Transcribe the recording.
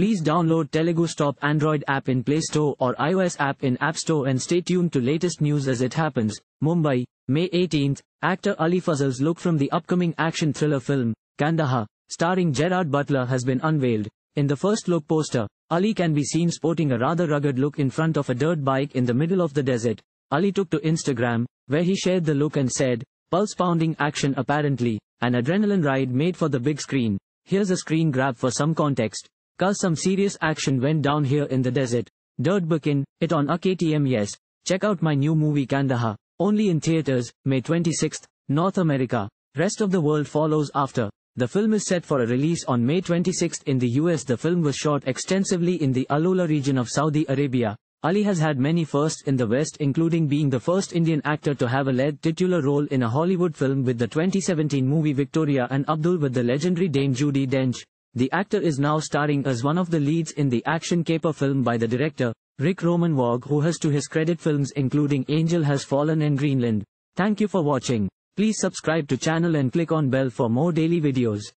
Please download Telugu Stop Android app in Play Store or iOS app in App Store and stay tuned to latest news as it happens. Mumbai, May 18th, actor Ali Fazal's look from the upcoming action thriller film, Kandahar, starring Gerard Butler has been unveiled. In the first look poster, Ali can be seen sporting a rather rugged look in front of a dirt bike in the middle of the desert. Ali took to Instagram, where he shared the look and said, "Pulse-pounding action apparently, an adrenaline ride made for the big screen. Here's a screen grab for some context. 'Cause some serious action went down here in the desert. Dirt bikin, it on a KTM yes. Check out my new movie Kandahar. Only in theaters, May 26th, North America. Rest of the world follows after." The film is set for a release on May 26th in the US. The film was shot extensively in the Alula region of Saudi Arabia. Ali has had many firsts in the West, including being the first Indian actor to have a lead titular role in a Hollywood film with the 2017 movie Victoria and Abdul with the legendary Dame Judi Dench. The actor is now starring as one of the leads in the action caper film by the director, Rick Roman Waugh, who has to his credit films including Angel Has Fallen and Greenland. Thank you for watching. Please subscribe to channel and click on bell for more daily videos.